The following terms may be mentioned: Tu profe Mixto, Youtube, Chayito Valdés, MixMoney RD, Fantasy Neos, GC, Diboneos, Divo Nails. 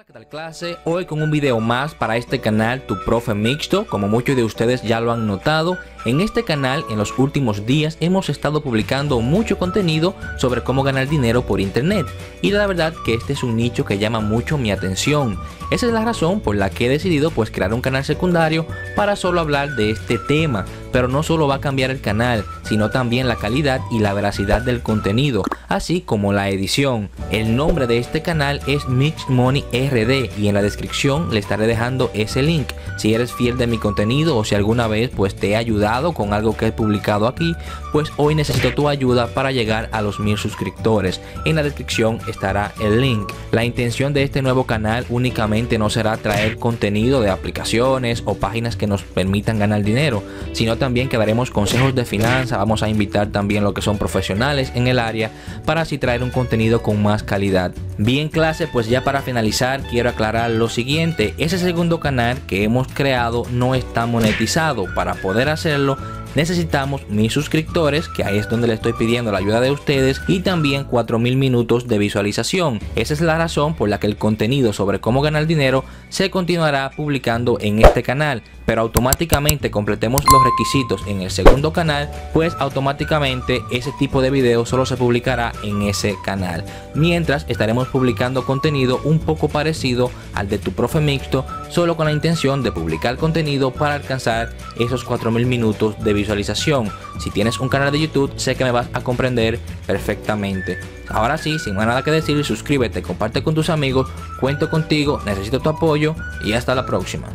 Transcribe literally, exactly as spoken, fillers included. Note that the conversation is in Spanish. Hola, ¿qué tal clase? Hoy con un video más para este canal Tu Profe Mixto. Como muchos de ustedes ya lo han notado, en este canal en los últimos días hemos estado publicando mucho contenido sobre cómo ganar dinero por internet, y la verdad que este es un nicho que llama mucho mi atención. Esa es la razón por la que he decidido pues crear un canal secundario para solo hablar de este tema. Pero no solo va a cambiar el canal, sino también la calidad y la veracidad del contenido, así como la edición. El nombre de este canal es MixMoney R D, y en la descripción le estaré dejando ese link. Si eres fiel de mi contenido o si alguna vez pues te he ayudado con algo que he publicado aquí, pues hoy necesito tu ayuda para llegar a los mil suscriptores. En la descripción estará el link. La intención de este nuevo canal únicamente no será traer contenido de aplicaciones o páginas que nos permitan ganar dinero, sino también que daremos consejos de finanzas. Vamos a invitar también lo que son profesionales en el área para así traer un contenido con más calidad. Bien clase, pues ya para finalizar quiero aclarar lo siguiente: ese segundo canal que hemos creado no está monetizado. Para poder hacerlo necesitamos mil suscriptores, que ahí es donde le estoy pidiendo la ayuda de ustedes, y también cuatro mil minutos de visualización. Esa es la razón por la que el contenido sobre cómo ganar dinero se continuará publicando en este canal, pero automáticamente completemos los requisitos en el segundo canal, pues automáticamente ese tipo de video solo se publicará en ese canal. Mientras estaremos publicando contenido un poco parecido al de Tu Profe Mixto, solo con la intención de publicar contenido para alcanzar esos cuatro mil minutos de visualización. Si tienes un canal de YouTube, sé que me vas a comprender perfectamente. Ahora sí, sin más nada que decir, suscríbete, comparte con tus amigos, cuento contigo, necesito tu apoyo y hasta la próxima.